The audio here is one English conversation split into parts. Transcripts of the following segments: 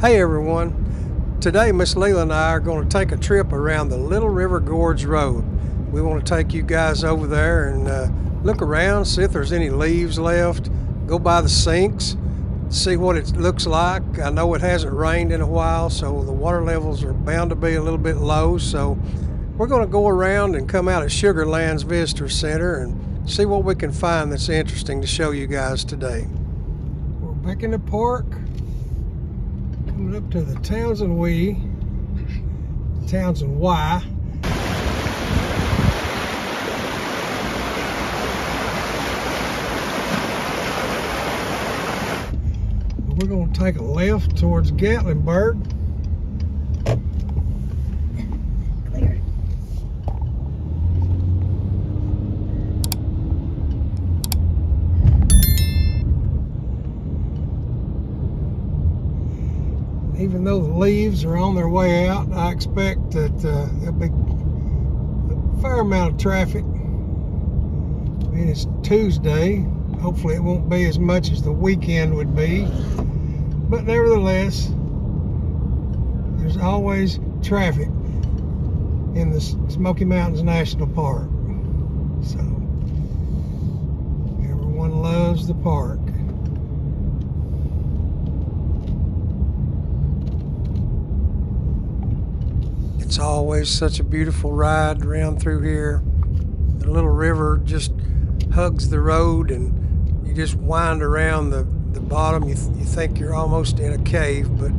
Hey everyone, today Miss Leila and I are going to take a trip around the Little River Gorge Road. We want to take you guys over there and look around, see if there's any leaves left, go by the sinks, see what it looks like. I know it hasn't rained in a while, so the water levels are bound to be a little bit low, so we're going to go around and come out at Sugarlands Visitor Center and see what we can find that's interesting to show you guys today. We're back in the park. Coming up to the Townsend Wye, Townsend Wye. We're going to take a left towards Gatlinburg. Clear. Even though the leaves are on their way out, I expect that there'll be a fair amount of traffic. I mean, it's Tuesday. Hopefully it won't be as much as the weekend would be, but nevertheless, there's always traffic in the Smoky Mountains National Park, so everyone loves the park. It's always such a beautiful ride around through here. The Little River just hugs the road and you just wind around the bottom. You think you're almost in a cave, but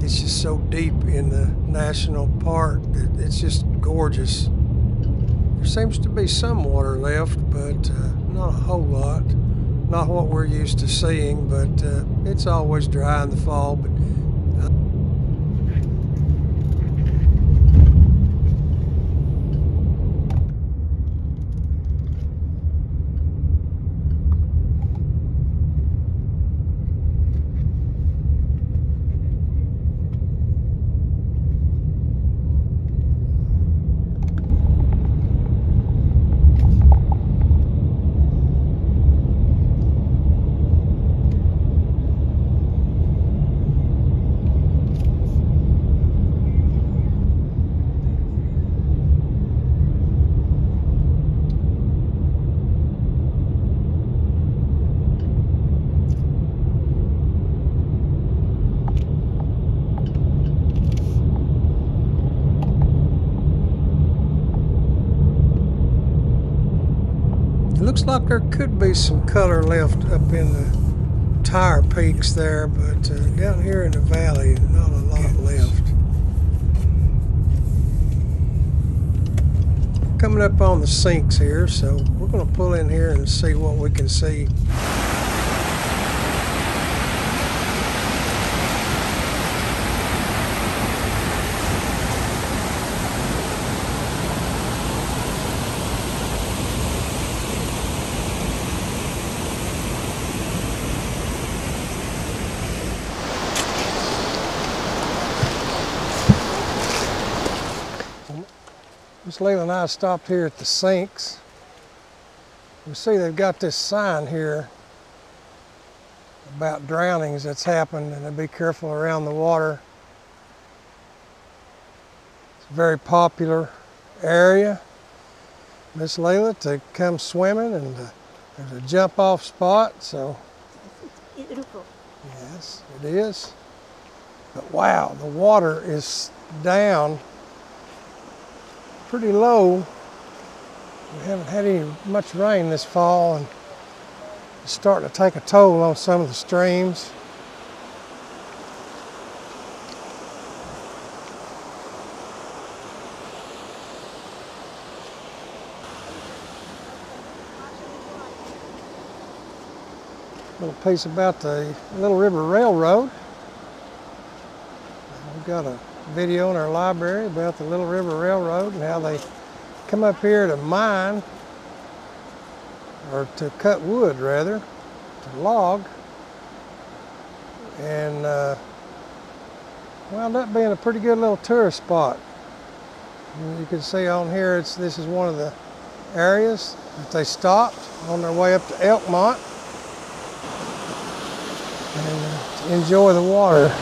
it's just so deep in the national park that it's just gorgeous. There seems to be some water left, but not a whole lot. Not what we're used to seeing, but it's always dry in the fall. But looks like there could be some color left up in the tire peaks there, but down here in the valley, not a lot left. Coming up on the sinks here, so we're going to pull in here and see what we can see. Miss Leila and I stopped here at the sinks. You see they've got this sign here about drownings that's happened and to be careful around the water. It's a very popular area, Miss Leila, to come swimming, and there's a jump off spot, so. It's beautiful. Yes, it is. But wow, the water is down pretty low. We haven't had any much rain this fall, and it's starting to take a toll on some of the streams. A little piece about the Little River Railroad. We've got a video in our library about the Little River Railroad and how they come up here to mine, or to cut wood rather, to log, and wound up being a pretty good little tourist spot. And you can see on here, this is one of the areas that they stopped on their way up to Elkmont and to enjoy the water.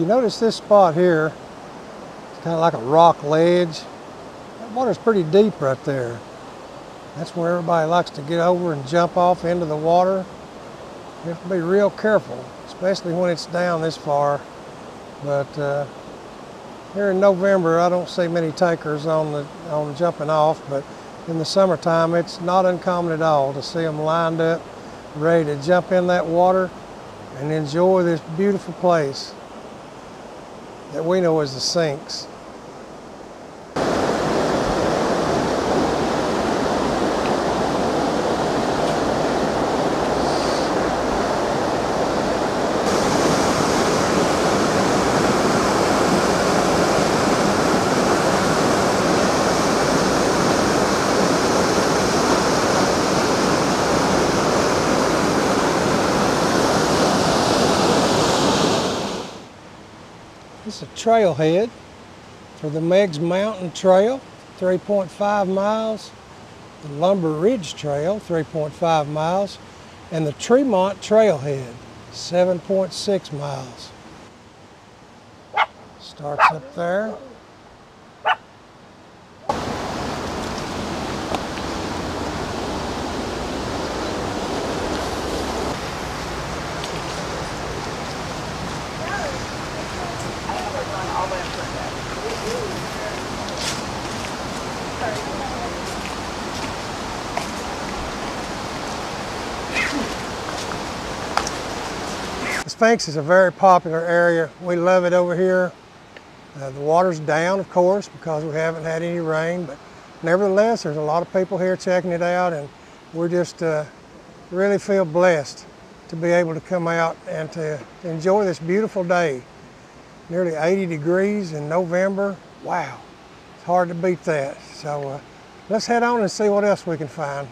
you notice this spot here, it's kind of like a rock ledge. That water's pretty deep right there. That's where everybody likes to get over and jump off into the water. You have to be real careful, especially when it's down this far. But here in November, I don't see many takers on jumping off, but in the summertime, it's not uncommon at all to see them lined up, ready to jump in that water and enjoy this beautiful place that we know as the Sinks. It's a trailhead for the Meigs Mountain Trail, 3.5 miles, the Lumber Ridge Trail, 3.5 miles, and the Tremont Trailhead, 7.6 miles. Starts up there. The Sinks is a very popular area. We love it over here. The water's down, of course, because we haven't had any rain, but nevertheless, there's a lot of people here checking it out, and we just really feel blessed to be able to come out and to enjoy this beautiful day. Nearly 80 degrees in November. Wow, it's hard to beat that. So let's head on and see what else we can find.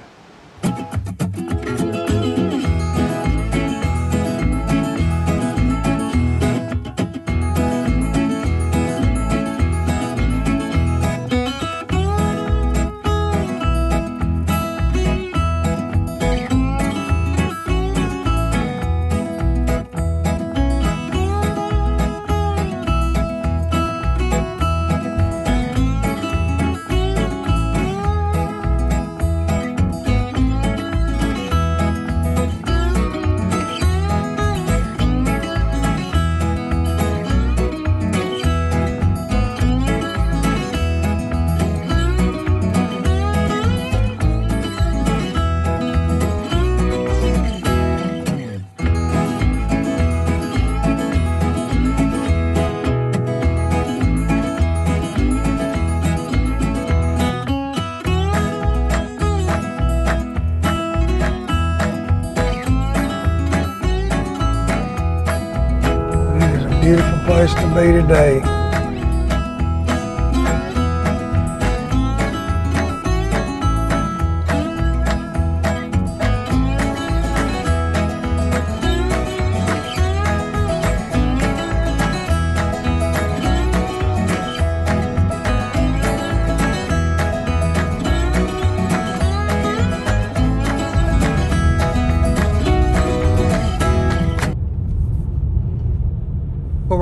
Beautiful place to be today.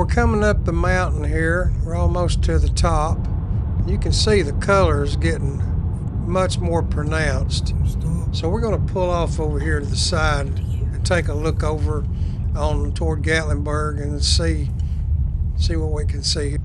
Coming up the mountain here, we're almost to the top. You can see the colors getting much more pronounced. So we're going to pull off over here to the side and take a look over on toward Gatlinburg and see what we can see.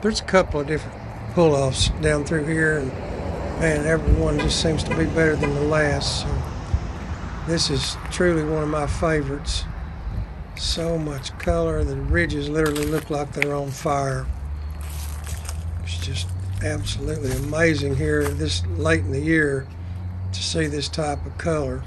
There's a couple of different pull-offs down through here, and man, everyone just seems to be better than the last. So this is truly one of my favorites. So much color. The ridges literally look like they're on fire. It's just absolutely amazing here this late in the year to see this type of color.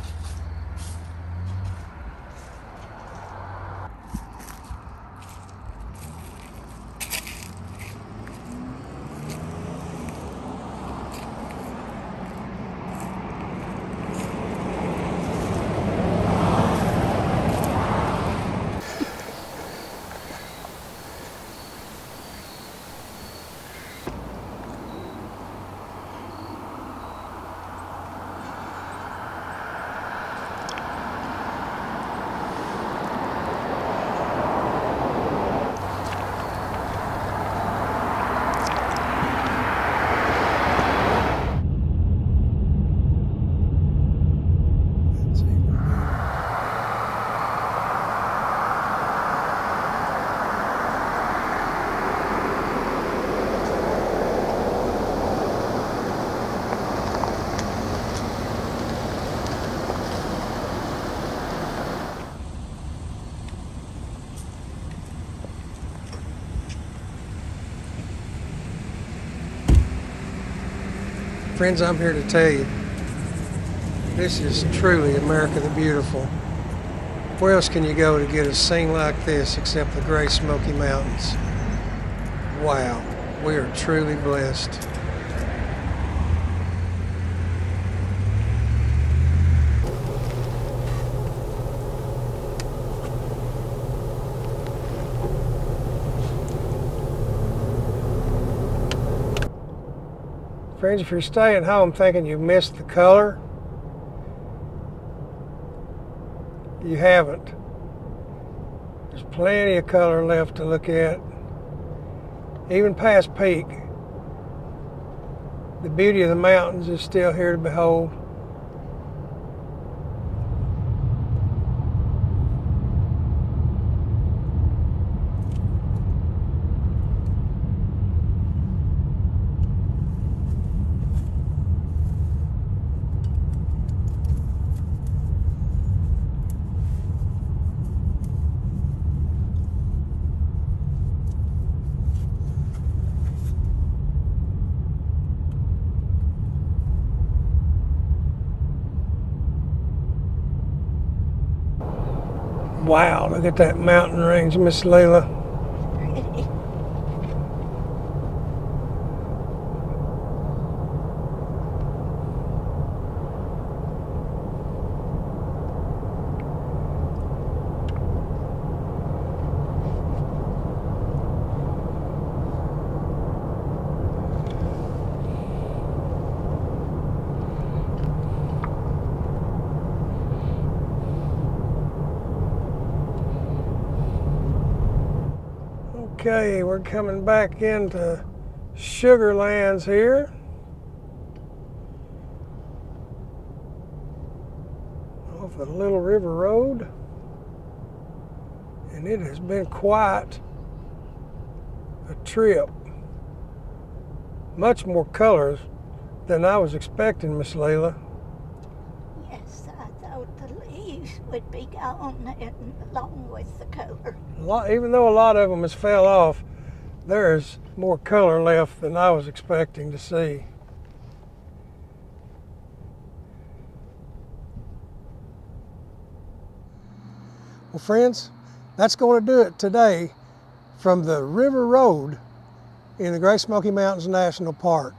Friends, I'm here to tell you, this is truly America the Beautiful. Where else can you go to get a scene like this except the Great Smoky Mountains? Wow, we are truly blessed. Friends, if you're staying home thinking you missed the color, you haven't. There's plenty of color left to look at, even past peak. The beauty of the mountains is still here to behold. Wow, look at that mountain range, Miss Leila. Okay, we're coming back into Sugarlands here. Off the Little River Road. And it has been quite a trip. Much more colors than I was expecting, Miss Leila. Yes, I thought the leaves would be gone along with the color. Even though a lot of them has fell off, there's more color left than I was expecting to see. Well, friends, that's going to do it today from the River Road in the Great Smoky Mountains National Park.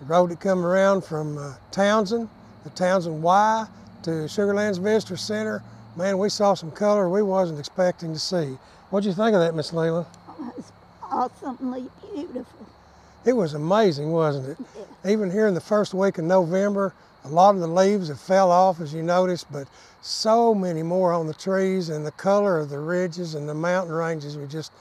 The road that comes around from Townsend, the Townsend Wye, to Sugarlands Visitor Center. Man, we saw some color we wasn't expecting to see. What'd you think of that, Miss Leila? Oh, it was awesomely beautiful. It was amazing, wasn't it? Yeah. Even here in the first week of November, a lot of the leaves have fell off, as you noticed, but so many more on the trees, and the color of the ridges and the mountain ranges were just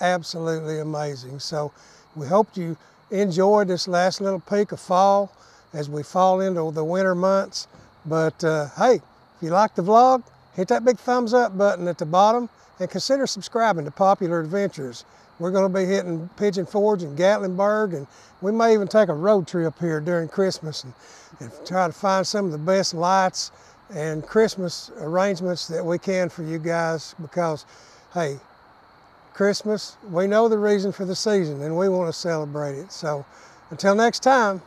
absolutely amazing. So we hope you enjoyed this last little peek of fall as we fall into the winter months. But hey, if you like the vlog, hit that big thumbs up button at the bottom and consider subscribing to Popular Adventures. We're going to be hitting Pigeon Forge and Gatlinburg, and we may even take a road trip here during Christmas and try to find some of the best lights and Christmas arrangements that we can for you guys, because, hey, Christmas, we know the reason for the season and we want to celebrate it. So until next time.